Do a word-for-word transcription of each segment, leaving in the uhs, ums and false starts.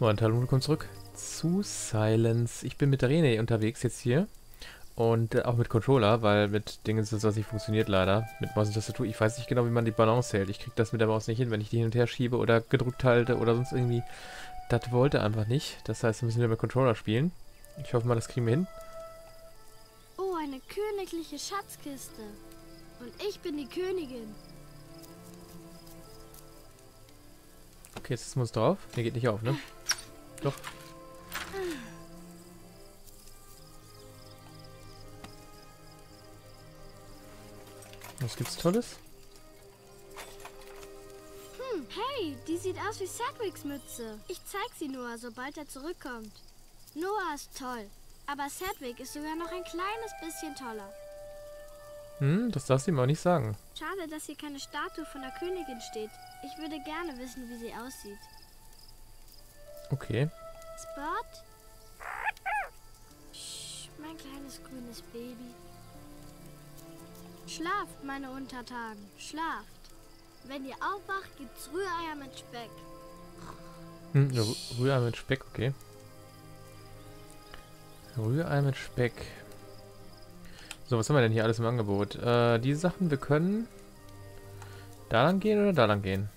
Moment, hallo, willkommen zurück zu Silence. Ich bin mit Renie unterwegs jetzt hier. Und äh, auch mit Controller, weil mit Dingen ist das, was nicht funktioniert leider. Mit Maus und Tastatur. Ich weiß nicht genau, wie man die Balance hält. Ich kriege das mit der Maus nicht hin, wenn ich die hin und her schiebe oder gedrückt halte oder sonst irgendwie. Das wollte einfach nicht. Das heißt, wir müssen wieder mit Controller spielen. Ich hoffe mal, das kriegen wir hin. Oh, eine königliche Schatzkiste. Und ich bin die Königin. Okay, jetzt ist es drauf. Der geht nicht auf, ne? Doch. Was gibt's Tolles? Hm, hey, die sieht aus wie Sedwigs Mütze. Ich zeig sie Noah, sobald er zurückkommt. Noah ist toll, aber Sedwig ist sogar noch ein kleines bisschen toller. Hm, das darfst du ihm auch nicht sagen. Schade, dass hier keine Statue von der Königin steht. Ich würde gerne wissen, wie sie aussieht. Okay. Spot? Sch, mein kleines grünes Baby. Schlaft, meine Untertanen, schlaft. Wenn ihr aufwacht, gibt's Rühreier mit Speck. Hm, Rührei mit Speck, okay. Rührei mit Speck. So, was haben wir denn hier alles im Angebot? Äh, die Sachen, wir können da lang gehen oder da lang gehen?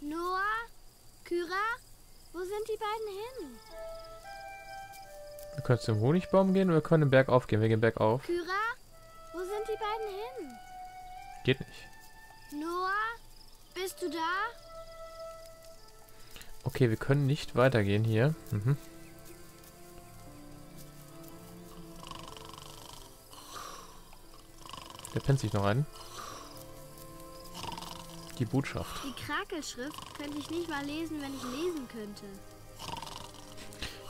Noah? Kyra? Wo sind die beiden hin? Wir können zum Honigbaum gehen oder wir können den Berg aufgehen. Wir gehen bergauf. Kyra? Wo sind die beiden hin? Geht nicht. Noah? Bist du da? Okay, wir können nicht weitergehen hier. Mhm. Der pennt sich noch einen. Die Botschaft. Die Krakelschrift könnte ich nicht mal lesen, wenn ich lesen könnte.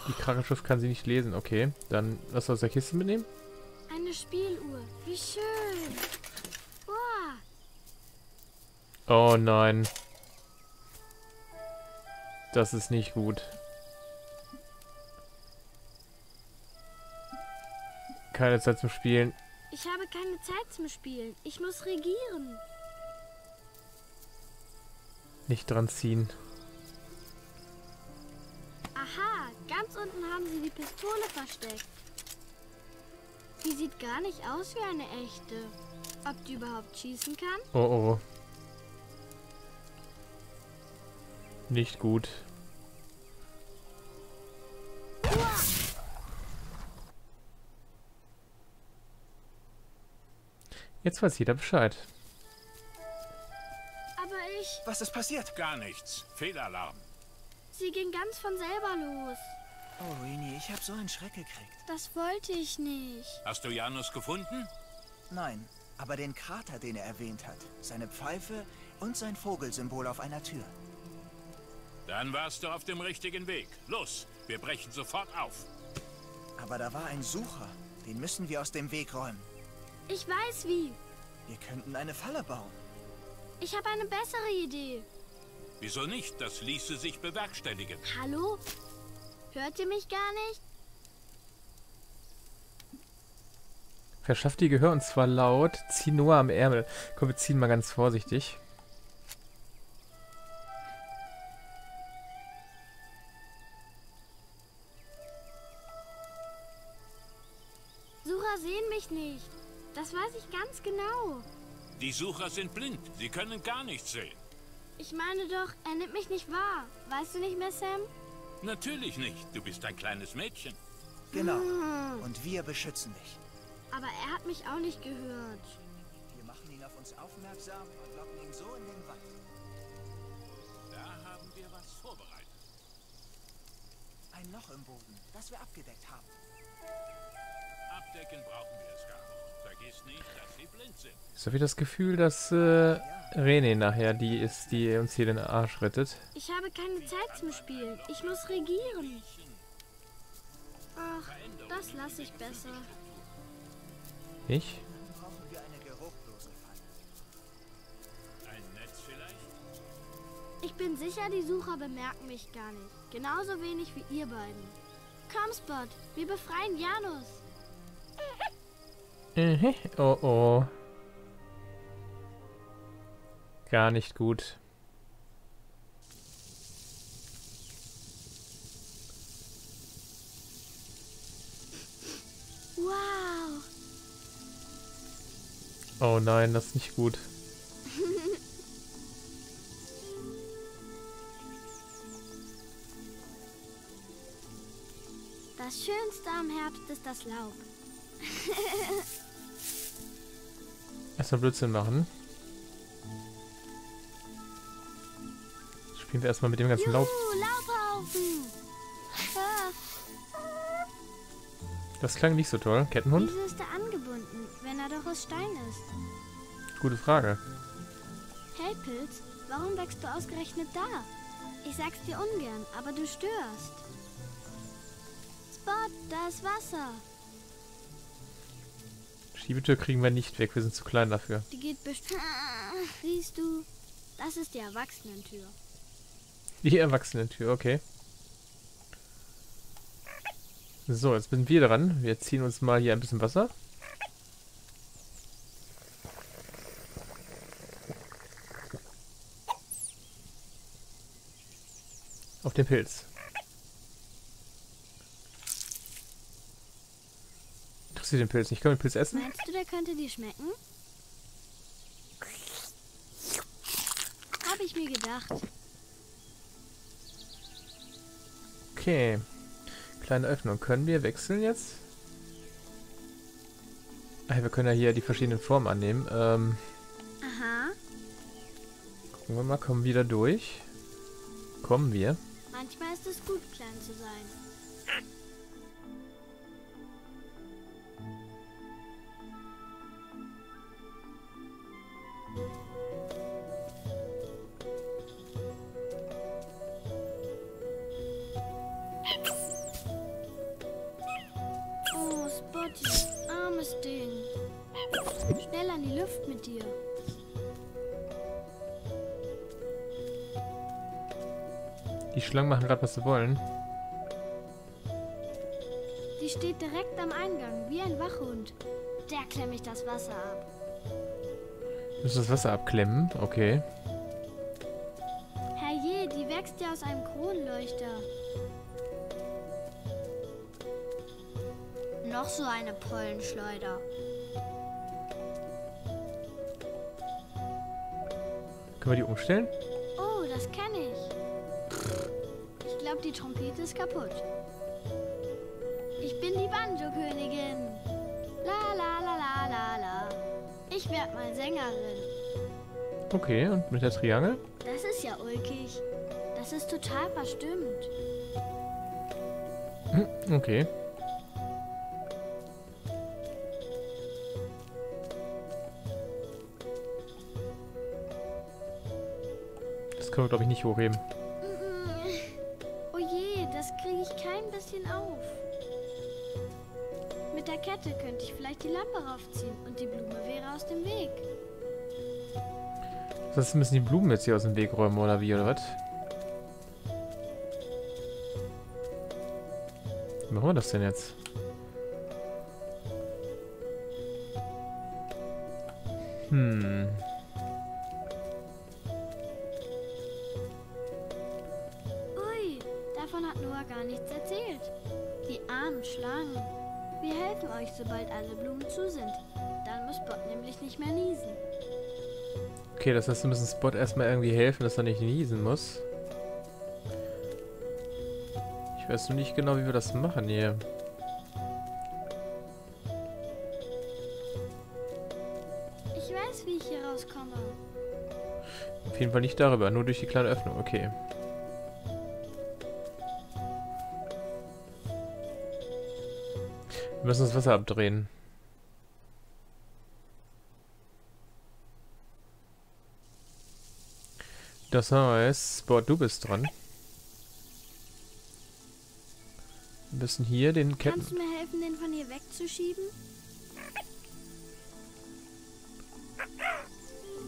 Die Krakelschrift kann sie nicht lesen, okay. Dann lass uns aus der Kiste mitnehmen. Eine Spieluhr, wie schön. Wow. Oh nein. Das ist nicht gut. Keine Zeit zum Spielen. Ich habe keine Zeit zum Spielen. Ich muss regieren. Nicht dran ziehen. Aha, ganz unten haben sie die Pistole versteckt. Die sieht gar nicht aus wie eine echte. Ob die überhaupt schießen kann? Oh, oh. Nicht gut. Uah. Jetzt weiß jeder Bescheid. Aber ich... Was ist passiert? Gar nichts. Fehlalarm. Sie ging ganz von selber los. Oh, Renie, ich habe so einen Schreck gekriegt. Das wollte ich nicht. Hast du Janus gefunden? Nein, aber den Krater, den er erwähnt hat. Seine Pfeife und sein Vogelsymbol auf einer Tür. Dann warst du auf dem richtigen Weg. Los, wir brechen sofort auf. Aber da war ein Sucher. Den müssen wir aus dem Weg räumen. Ich weiß wie. Wir könnten eine Falle bauen. Ich habe eine bessere Idee. Wieso nicht? Das ließe sich bewerkstelligen. Hallo? Hört ihr mich gar nicht? Verschafft ihr Gehör und zwar laut. Zieh Noah am Ärmel. Komm, wir ziehen mal ganz vorsichtig. Sucher sehen mich nicht. Das weiß ich ganz genau. Die Sucher sind blind. Sie können gar nichts sehen. Ich meine doch, er nimmt mich nicht wahr. Weißt du nicht mehr, Sam? Natürlich nicht. Du bist ein kleines Mädchen. Genau. Und wir beschützen dich. Aber er hat mich auch nicht gehört. Wir machen ihn auf uns aufmerksam und locken ihn so in den Wald. Da haben wir was vorbereitet. Ein Loch im Boden, das wir abgedeckt haben. Abdecken brauchen wir es gar nicht. Nicht, dass sie blind sind. Ich habe das Gefühl, dass äh, Renie nachher die ist, die uns hier den Arsch rettet. Ich habe keine Zeit zum Spielen. Ich muss regieren. Ach, das lasse ich besser. Ich? Ich bin sicher, die Sucher bemerken mich gar nicht. Genauso wenig wie ihr beiden. Komm, Spot, wir befreien Janus. Oh oh. Gar nicht gut. Oh nein, das ist nicht gut. Das Schönste am Herbst ist das Laub. Erstmal Blödsinn machen. Spielen wir erstmal mit dem ganzen Juhu, Laub. Laubhaufen. Das klang nicht so toll. Kettenhund? Wieso ist er angebunden, wenn er doch aus Stein ist? Gute Frage. Hey Pilz, warum wächst du ausgerechnet da? Ich sag's dir ungern, aber du störst. Spot, da ist Wasser. Schiebetür kriegen wir nicht weg, wir sind zu klein dafür. Die geht bestimmt. Siehst du? Das ist die Erwachsenentür. Die Erwachsenentür, okay. So, jetzt sind wir dran. Wir ziehen uns mal hier ein bisschen Wasser. Auf den Pilz. Interessiert den Pilz nicht? Kann man den Pilz essen? Meinst du, der könnte dir schmecken? Habe ich mir gedacht. Okay. Kleine Öffnung. Können wir wechseln jetzt? Ach, wir können ja hier die verschiedenen Formen annehmen. Ähm, Aha. Gucken wir mal, kommen wir da durch? Kommen wir? Manchmal ist es gut, klein zu sein. Die Schlangen machen gerade, was sie wollen. Die steht direkt am Eingang, wie ein Wachhund. Der klemme ich das Wasser ab. Du musst das Wasser abklemmen? Okay. Herrje, die wächst ja aus einem Kronleuchter. Noch so eine Pollenschleuder. Können wir die umstellen? Oh, das kenne ich. Ich glaube, die Trompete ist kaputt. Ich bin die Banjo-Königin. La la la la la la. Ich werde mal Sängerin. Okay, und mit der Triangel? Das ist ja ulkig. Das ist total verstimmt. Okay. Das können wir, glaube ich, nicht hochheben. Mit der Kette könnte ich vielleicht die Lampe raufziehen und die Blume wäre aus dem Weg. Das müssen die Blumen jetzt hier aus dem Weg räumen, oder wie, oder was? Wie machen wir das denn jetzt? Hm. Ui, davon hat Noah gar nichts erzählt. Die armen Schlangen. Wir helfen euch, sobald alle Blumen zu sind. Dann muss Spot nämlich nicht mehr niesen. Okay, das heißt, wir müssen Spot erstmal irgendwie helfen, dass er nicht niesen muss. Ich weiß nur nicht genau, wie wir das machen hier. Ich weiß, wie ich hier rauskomme. Auf jeden Fall nicht darüber, nur durch die kleine Öffnung, okay. Wir müssen das Wasser abdrehen. Das heißt, Sport, du bist dran. Wir müssen hier den Ketten... Kannst du mir helfen, den von hier wegzuschieben?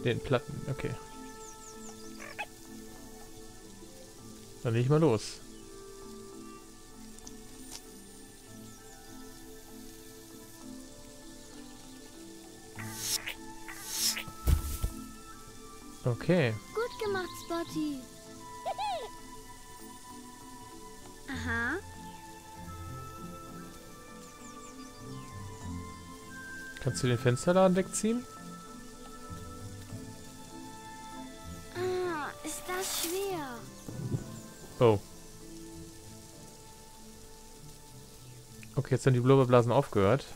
Den Platten, okay. Dann leg ich mal los. Okay. Gut gemacht, Spotty. Aha. Kannst du den Fensterladen wegziehen? Oh. Okay, jetzt haben die Blubberblasen aufgehört.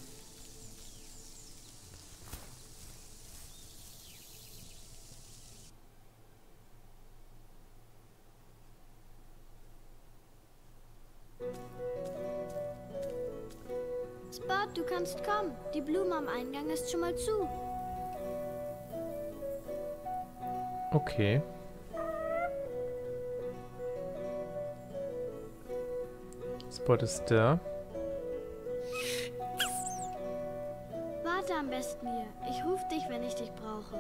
Spot, du kannst kommen. Die Blume am Eingang ist schon mal zu. Okay. Spot ist da. Warte am besten hier. Ich rufe dich, wenn ich dich brauche.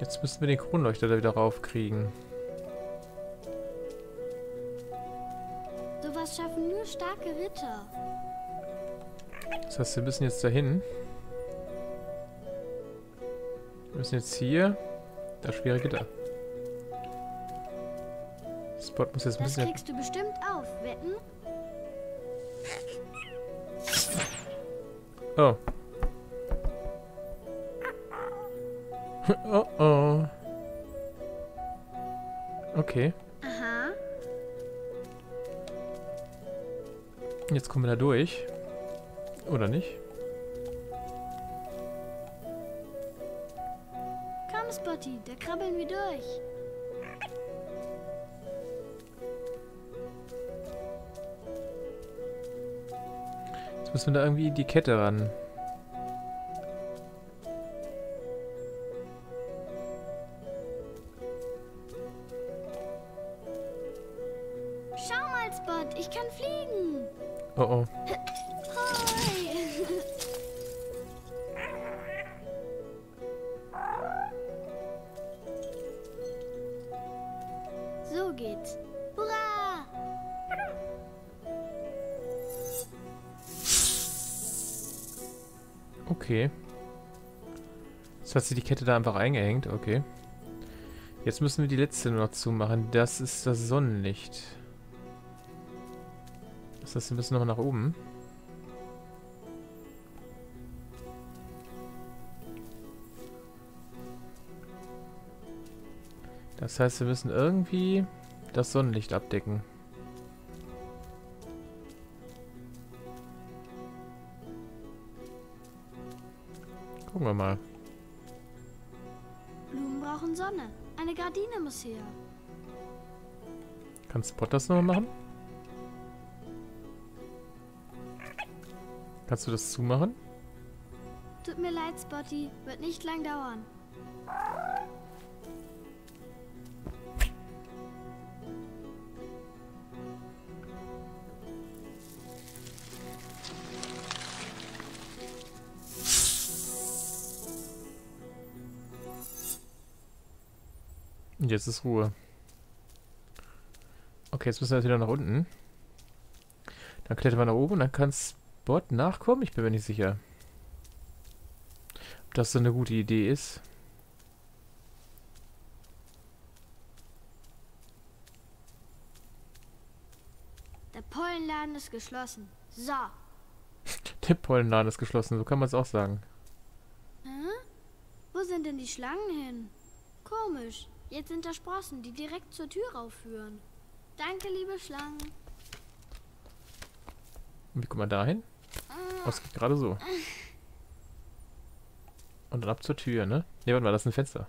Jetzt müssen wir den Kronleuchter da wieder raufkriegen. Sowas schaffen nur starke Ritter. Das heißt, wir müssen jetzt dahin. Wir müssen jetzt hier. Das schwere Gitter. Spot muss jetzt ein bisschen. Das kriegst du bestimmt auf, wetten? Oh. Oh oh. Okay. Aha. Jetzt kommen wir da durch. Oder nicht? Komm, Spotty, da krabbeln wir durch. Jetzt müssen wir da irgendwie die Kette ran. Schau mal, Spot, ich kann fliegen. Oh oh. So geht's. Hurra! Okay. Jetzt hat sie die Kette da einfach eingehängt, okay. Jetzt müssen wir die letzte noch zumachen. Das ist das Sonnenlicht. Das heißt, wir müssen noch nach oben. Das heißt, wir müssen irgendwie das Sonnenlicht abdecken. Gucken wir mal. Blumen brauchen Sonne. Eine Gardine muss her. Kann Spot das nochmal machen? Kannst du das zumachen? Tut mir leid, Spotty. Wird nicht lang dauern. Jetzt ist Ruhe. Okay, jetzt müssen wir jetzt wieder nach unten. Dann klettern wir nach oben und dann kann Spot nachkommen. Ich bin mir nicht sicher, ob das so eine gute Idee ist. Der Pollenladen ist geschlossen. So. Der Pollenladen ist geschlossen, so kann man es auch sagen. Hm? Wo sind denn die Schlangen hin? Komisch. Jetzt sind da Sprossen, die direkt zur Tür raufführen. Danke, liebe Schlangen. Und wie kommt man da hin? Oh, es geht gerade so. Und dann ab zur Tür, ne? Ne, warte mal, das ist ein Fenster.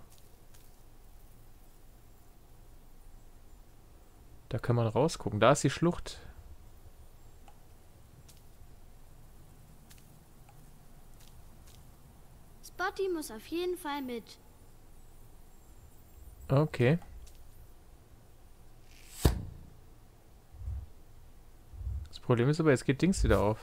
Da kann man rausgucken. Da ist die Schlucht. Spotty muss auf jeden Fall mit. Okay. Das Problem ist aber, jetzt geht Dings wieder auf.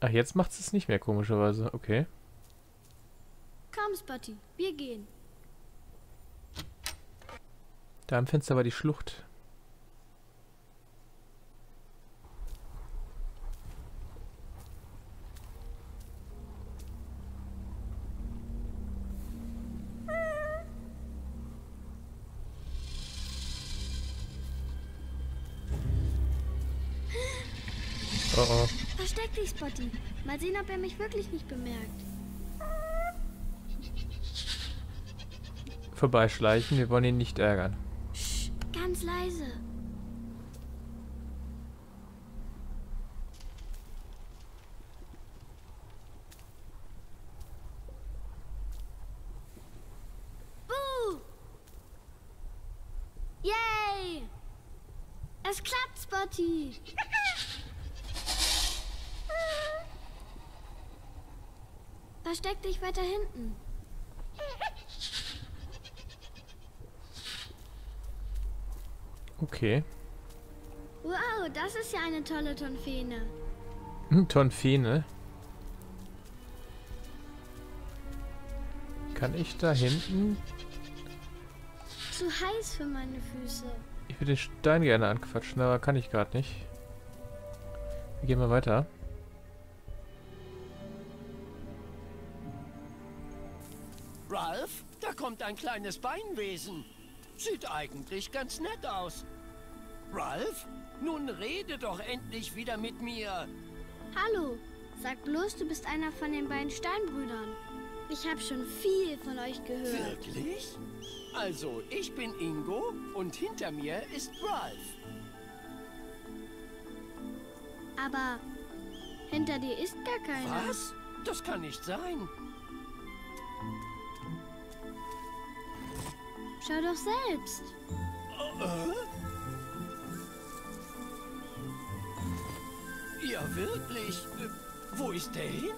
Ach, jetzt macht es nicht mehr, komischerweise. Okay. Komm, Spotty, wir gehen. Da am Fenster war die Schlucht. Oh oh. Versteck dich, Spotty. Mal sehen, ob er mich wirklich nicht bemerkt. vorbeischleichen. Wir wollen ihn nicht ärgern. Sch, ganz leise. Buh! Yay! Es klappt, Spotty! Versteck dich weiter hinten. Okay. Wow, das ist ja eine tolle Tonfene. Hm, Tonfene? Kann ich da hinten? Zu heiß für meine Füße. Ich würde den Stein gerne anquatschen, aber kann ich gerade nicht. Wir gehen mal weiter. Ralph, da kommt ein kleines Beinwesen. Sieht eigentlich ganz nett aus. Ralph, nun rede doch endlich wieder mit mir. Hallo, sag bloß, du bist einer von den beiden Steinbrüdern. Ich habe schon viel von euch gehört. Wirklich? Also, ich bin Ingo und hinter mir ist Ralph. Aber hinter dir ist gar keiner. Was? Das kann nicht sein. Schau doch selbst. Äh? Ja, wirklich? Wo ist der hin?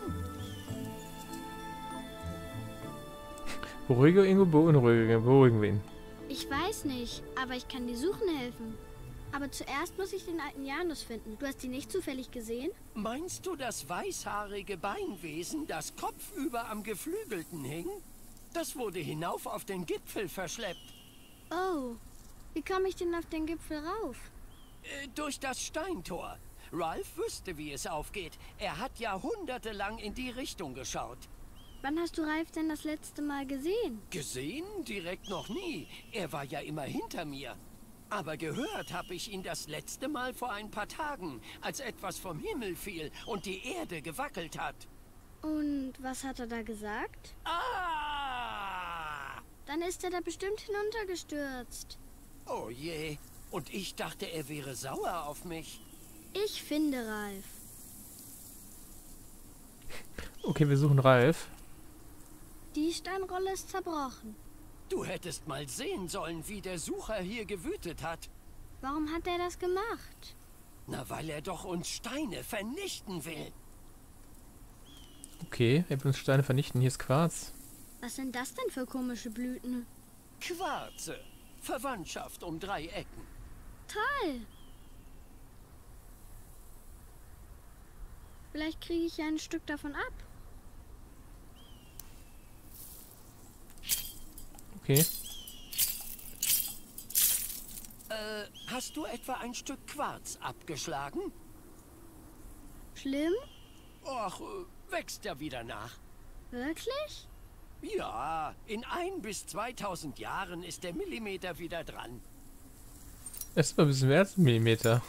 Beruhige Ingo, beunruhige, beruhigen wir ihn. Ich weiß nicht, aber ich kann dir suchen helfen. Aber zuerst muss ich den alten Janus finden. Du hast ihn nicht zufällig gesehen? Meinst du das weißhaarige Beinwesen, das kopfüber am Geflügelten hing? Das wurde hinauf auf den Gipfel verschleppt. Oh, wie komme ich denn auf den Gipfel rauf? Äh, durch das Steintor. Ralph wüsste, wie es aufgeht. Er hat jahrhundertelang in die Richtung geschaut. Wann hast du Ralph denn das letzte Mal gesehen? Gesehen? Direkt noch nie. Er war ja immer hinter mir. Aber gehört habe ich ihn das letzte Mal vor ein paar Tagen, als etwas vom Himmel fiel und die Erde gewackelt hat. Und was hat er da gesagt? Ah! Dann ist er da bestimmt hinuntergestürzt. Oh je. Und ich dachte, er wäre sauer auf mich. Ich finde Ralph. Okay, wir suchen Ralph. Die Steinrolle ist zerbrochen. Du hättest mal sehen sollen, wie der Sucher hier gewütet hat. Warum hat er das gemacht? Na, weil er doch uns Steine vernichten will. Okay, er will uns Steine vernichten. Hier ist Quarz. Was sind das denn für komische Blüten? Quarze. Verwandtschaft um drei Ecken. Toll. Vielleicht kriege ich ja ein Stück davon ab. Okay. Äh, hast du etwa ein Stück Quarz abgeschlagen? Schlimm? Ach, wächst ja wieder nach. Wirklich? Ja, in ein bis zweitausend Jahren ist der Millimeter wieder dran. Erstmal wissen wir erst einen Millimeter.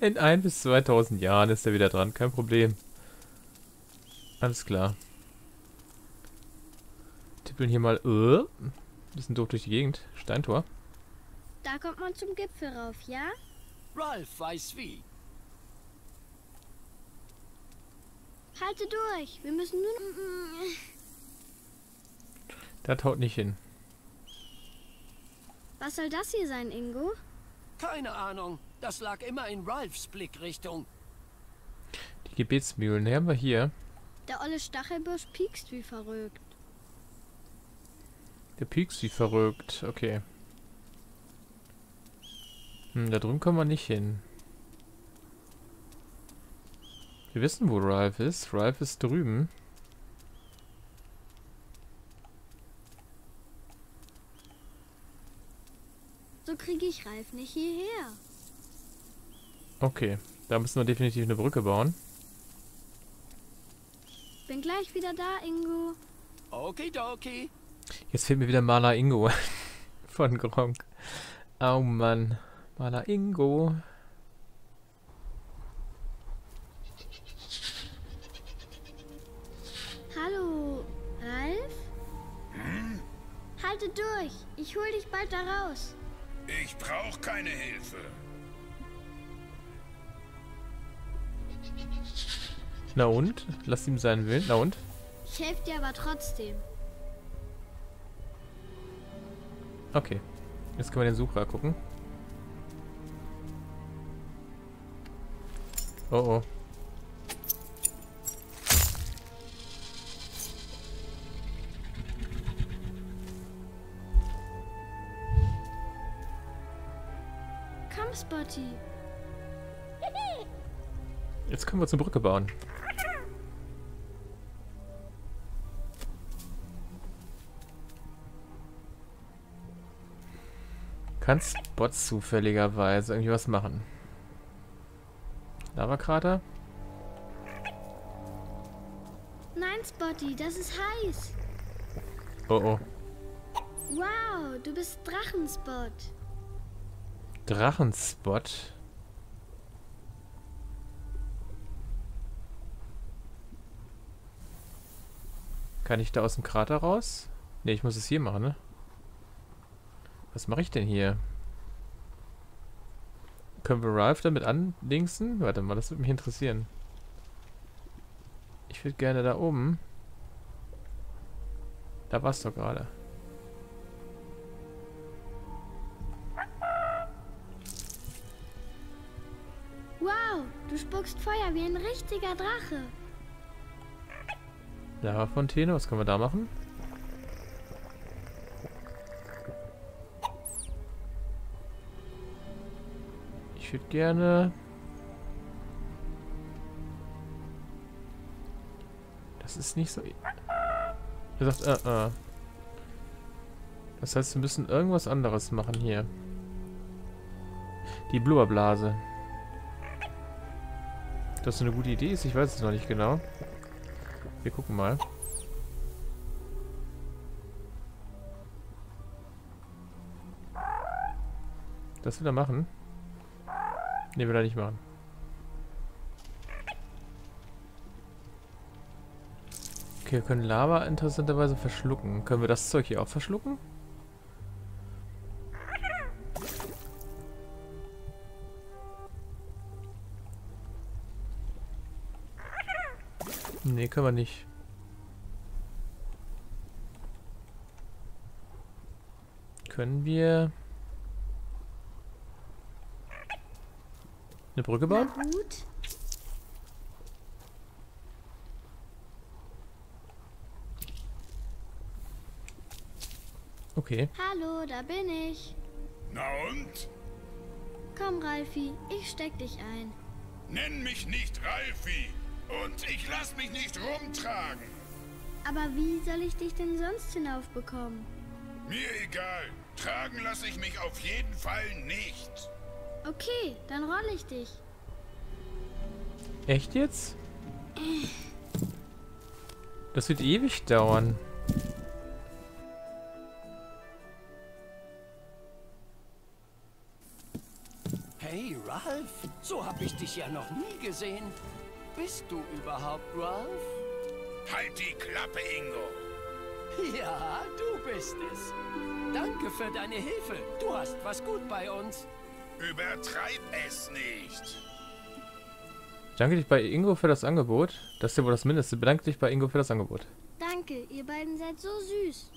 In ein bis zweitausend Jahren ist er wieder dran, kein Problem. Alles klar. Tippeln hier mal. Uh, bisschen doof durch die Gegend. Steintor. Da kommt man zum Gipfel rauf, ja? Ralph weiß wie. Halte durch, wir müssen nur... Das haut nicht hin. Was soll das hier sein, Ingo? Keine Ahnung. Das lag immer in Ralphs Blickrichtung. Die Gebetsmühlen haben wir hier. Der olle Stachelbusch piekst wie verrückt. Der piekst wie verrückt. Okay. Hm, da drüben kommen wir nicht hin. Wir wissen, wo Ralph ist. Ralph ist drüben. So kriege ich Ralph nicht hierher. Okay, da müssen wir definitiv eine Brücke bauen. Bin gleich wieder da, Ingo. Okidoki. Jetzt fehlt mir wieder Maler Ingo von Gronk. Oh Mann, Maler Ingo. Hallo, Ralph? Hm? Halt bitte durch. Ich hol dich bald da raus. Ich brauche keine Hilfe. Na und? Lass ihm seinen Willen. Na und? Ich helfe dir aber trotzdem. Okay. Jetzt können wir den Sucher gucken. Oh oh. Komm, Spotty. Jetzt können wir zur Brücke bauen. Kann Spot zufälligerweise irgendwie was machen? Lavakrater? Nein, Spotty, das ist heiß. Oh oh. Wow, du bist Drachenspot. Drachenspot? Kann ich da aus dem Krater raus? Ne, ich muss es hier machen, ne? Was mache ich denn hier? Können wir Ralph damit andingsen? Warte mal, das würde mich interessieren. Ich würde gerne da oben. Da war's doch gerade. Wow, du spuckst Feuer wie ein richtiger Drache. Lavafontäne, was können wir da machen? Ich würde gerne... Das ist nicht so... Er sagt, äh, uh, äh. Uh. Das heißt, wir müssen irgendwas anderes machen hier. Die Blubberblase. Ob das eine gute Idee ist, ich weiß es noch nicht genau. Wir gucken mal. Das will er machen. Ne, will er nicht machen. Okay, wir können Lava interessanterweise verschlucken. Können wir das Zeug hier auch verschlucken? Ne, können wir nicht. Können wir... Eine Brücke bauen? Na gut. Okay. Hallo, da bin ich. Na und? Komm, Ralfi, ich steck dich ein. Nenn mich nicht Ralfi und ich lass mich nicht rumtragen. Aber wie soll ich dich denn sonst hinaufbekommen? Mir egal. Tragen lasse ich mich auf jeden Fall nicht. Okay, dann rolle ich dich. Echt jetzt? Das wird ewig dauern. Hey Ralph, so hab ich dich ja noch nie gesehen. Bist du überhaupt Ralph? Halt die Klappe, Ingo. Ja, du bist es. Danke für deine Hilfe. Du hast was gut bei uns. Übertreib es nicht. Danke dich bei Ingo für das Angebot. Das ist ja wohl das Mindeste. Bedanke dich bei Ingo für das Angebot. Danke, ihr beiden seid so süß.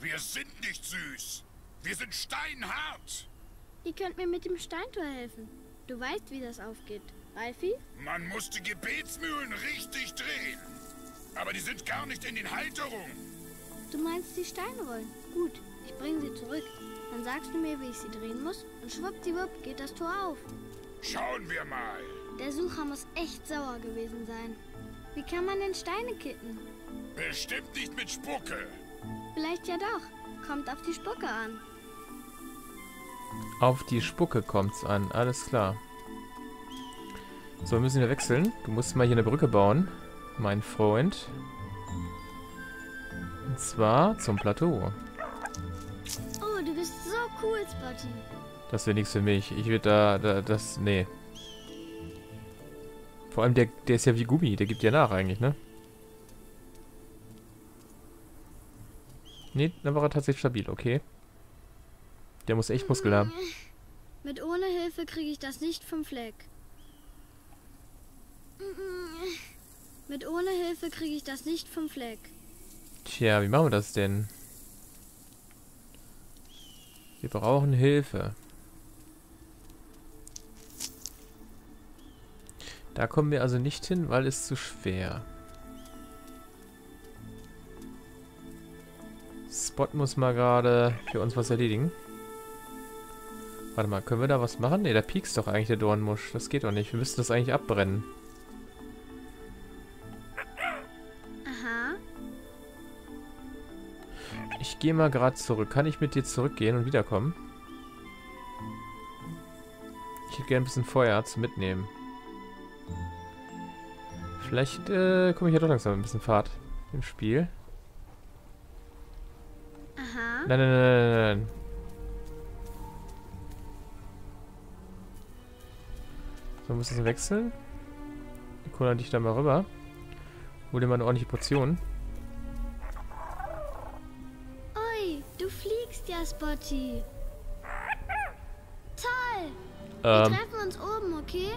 Wir sind nicht süß. Wir sind steinhart. Ihr könnt mir mit dem Steintor helfen. Du weißt, wie das aufgeht. Ralfi? Man muss die Gebetsmühlen richtig drehen. Aber die sind gar nicht in den Halterungen. Du meinst die Steinrollen? Gut, ich bringe sie zurück. Dann sagst du mir, wie ich sie drehen muss und schwuppdiwupp geht das Tor auf. Schauen wir mal. Der Sucher muss echt sauer gewesen sein. Wie kann man denn Steine kitten? Bestimmt nicht mit Spucke. Vielleicht ja doch. Kommt auf die Spucke an. Auf die Spucke kommt's an, alles klar. So, wir müssen wieder wechseln. Du musst mal hier eine Brücke bauen, mein Freund. Und zwar zum Plateau. Cool, Spotty. Das wäre nichts für mich. Ich würde da, da, das, nee. Vor allem der, der ist ja wie Gummi. Der gibt ja nach eigentlich, ne? Nee, dann war er tatsächlich stabil, okay. Der muss echt Muskel haben. Mit ohne Hilfe kriege ich das nicht vom Fleck. Mit ohne Hilfe kriege ich das nicht vom Fleck. Tja, wie machen wir das denn? Wir brauchen Hilfe. Da kommen wir also nicht hin, weil es zu schwer. Spot muss mal gerade für uns was erledigen. Warte mal, können wir da was machen? Ne, da piekst doch eigentlich der Dornmusch. Das geht doch nicht. Wir müssten das eigentlich abbrennen. Aha. Ich gehe mal gerade zurück. Kann ich mit dir zurückgehen und wiederkommen? Ich hätte gerne ein bisschen Feuer zum Mitnehmen. Vielleicht äh, komme ich ja doch langsam ein bisschen Fahrt im Spiel. Aha. Nein, nein, nein, nein, nein. So, muss es wechseln. Ich kullere dich da mal rüber. Hol dir mal eine ordentliche Portion. Ui, du fliegst ja, Spotty. Toll! Ähm. Wir treffen uns oben, okay?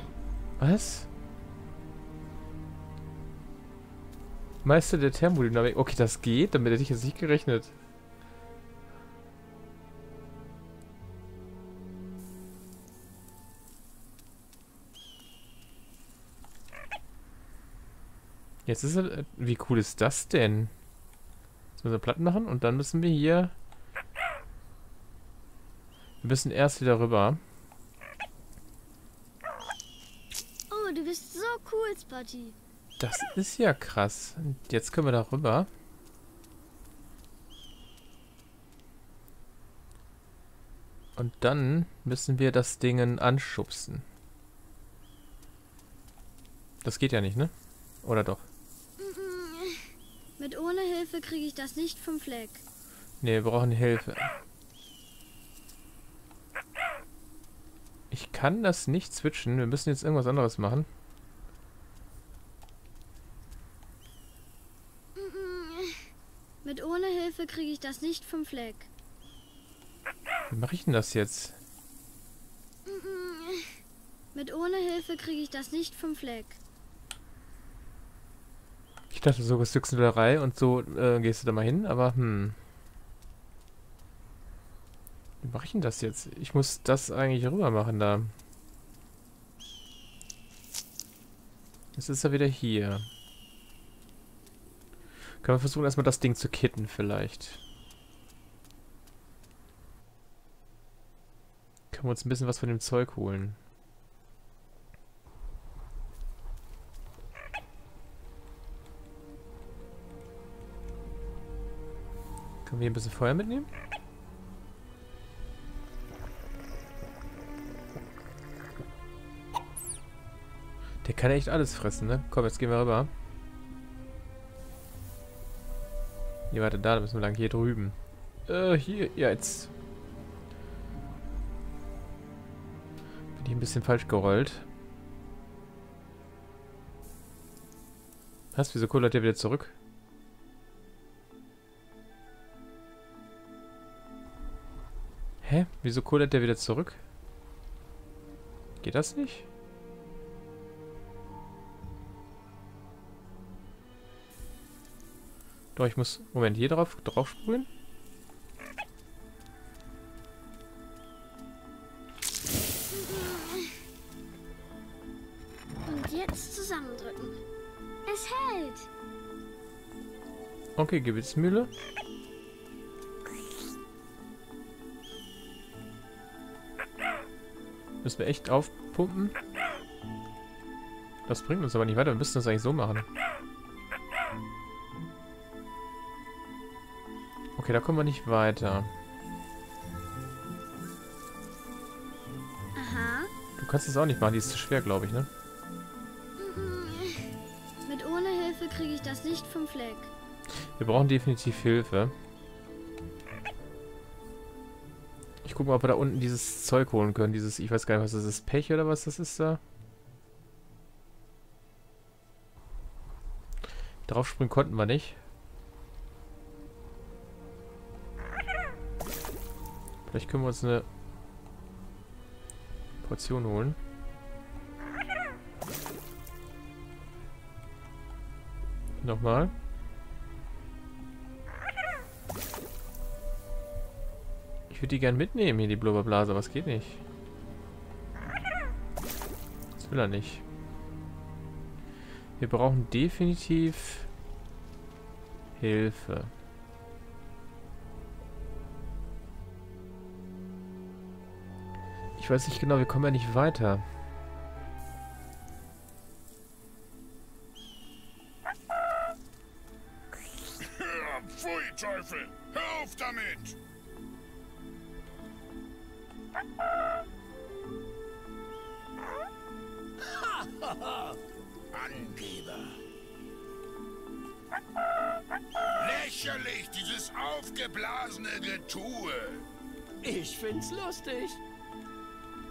Was? Meister der Thermodynamik. Okay, das geht. Damit hätte ich jetzt nicht gerechnet. Jetzt ist es... Wie cool ist das denn? Jetzt müssen wir platt machen und dann müssen wir hier... Wir müssen erst wieder rüber. Oh, du bist so cool, Spotty. Das ist ja krass. Jetzt können wir da rüber. Und dann müssen wir das Ding anschubsen. Das geht ja nicht, ne? Oder doch? Mit ohne Hilfe kriege ich das nicht vom Fleck. Ne, wir brauchen Hilfe. Ich kann das nicht switchen. Wir müssen jetzt irgendwas anderes machen. Mit ohne Hilfe kriege ich das nicht vom Fleck. Wie mache ich denn das jetzt? Mit ohne Hilfe kriege ich das nicht vom Fleck. Ich dachte, so Gestückselei und so äh, gehst du da mal hin, aber hm. Wie mache ich denn das jetzt? Ich muss das eigentlich rüber machen da. Jetzt ist er wieder hier. Können wir versuchen, erstmal das Ding zu kitten vielleicht. Können wir uns ein bisschen was von dem Zeug holen. Können wir hier ein bisschen Feuer mitnehmen? Der kann echt alles fressen, ne? Komm, jetzt gehen wir rüber. Hier, warte, da, da müssen wir lang. Hier drüben. Äh, hier, ja, jetzt. Bin ich ein bisschen falsch gerollt. Was, wieso kullert der wieder zurück? Hä? Wieso kullert der wieder zurück? Geht das nicht? Doch, ich muss... Moment, hier drauf, drauf sprühen? Und jetzt zusammendrücken. Es hält! Okay, Gebetsmühle. Müssen wir echt aufpumpen. Das bringt uns aber nicht weiter. Wir müssen das eigentlich so machen. Okay, da kommen wir nicht weiter. Aha. Du kannst das auch nicht machen. Die ist zu schwer, glaube ich, ne? Mit ohne Hilfe kriege ich das nicht vom Fleck. Wir brauchen definitiv Hilfe. Gucken, ob wir da unten dieses Zeug holen können. Dieses, ich weiß gar nicht, was das ist. Pech oder was das ist da? Draufspringen konnten wir nicht. Vielleicht können wir uns eine Portion holen. Nochmal. Ich würde die gern mitnehmen, hier die Blubberblase, aber es geht nicht. Das will er nicht. Wir brauchen definitiv Hilfe. Ich weiß nicht genau, wir kommen ja nicht weiter. Pfui, Teufel! Hör auf damit! Angeber! Lächerlich, dieses aufgeblasene Getue! Ich find's lustig!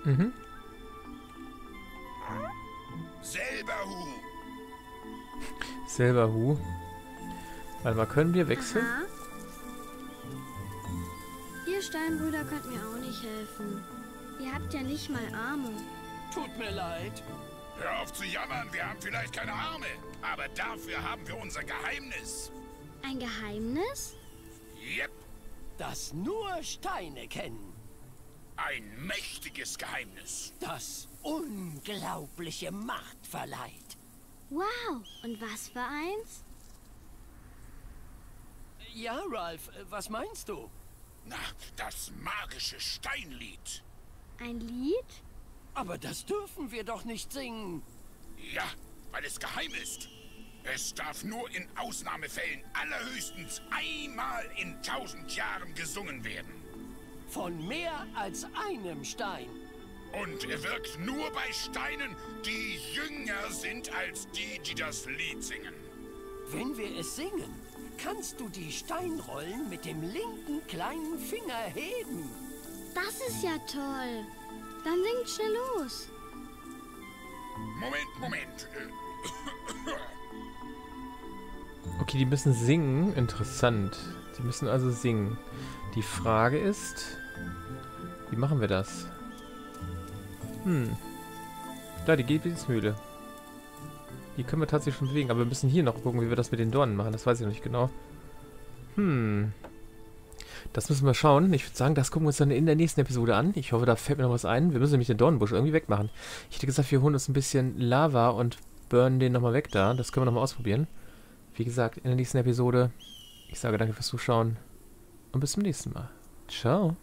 Mhm. Selber Hu! Selber Hu? Warte mal, können wir wechseln? Aha. Ihr Steinbrüder könnt mir auch nicht helfen. Ihr habt ja nicht mal Arme. Tut mir leid. Hör auf zu jammern, wir haben vielleicht keine Arme. Aber dafür haben wir unser Geheimnis. Ein Geheimnis? Yep. Das nur Steine kennen. Ein mächtiges Geheimnis. Das unglaubliche Macht verleiht. Wow, und was für eins? Ja, Ralph, was meinst du? Na, das magische Steinlied. Ein Lied? Aber das dürfen wir doch nicht singen. Ja, weil es geheim ist. Es darf nur in Ausnahmefällen allerhöchstens einmal in tausend Jahren gesungen werden. Von mehr als einem Stein. Und er wirkt nur bei Steinen, die jünger sind als die, die das Lied singen. Wenn wir es singen, kannst du die Steinrollen mit dem linken kleinen Finger heben. Das ist ja toll. Dann singt schnell los. Moment, Moment. Okay, die müssen singen. Interessant. Die müssen also singen. Die Frage ist, wie machen wir das? Hm. Da, die geht ins Mühle. Die können wir tatsächlich schon bewegen, aber wir müssen hier noch gucken, wie wir das mit den Dornen machen. Das weiß ich noch nicht genau. Hm. Das müssen wir schauen. Ich würde sagen, das gucken wir uns dann in der nächsten Episode an. Ich hoffe, da fällt mir noch was ein. Wir müssen nämlich den Dornenbusch irgendwie wegmachen. Ich hätte gesagt, wir holen uns ein bisschen Lava und burnen den nochmal weg da. Das können wir nochmal ausprobieren. Wie gesagt, in der nächsten Episode. Ich sage danke fürs Zuschauen. Und bis zum nächsten Mal. Ciao.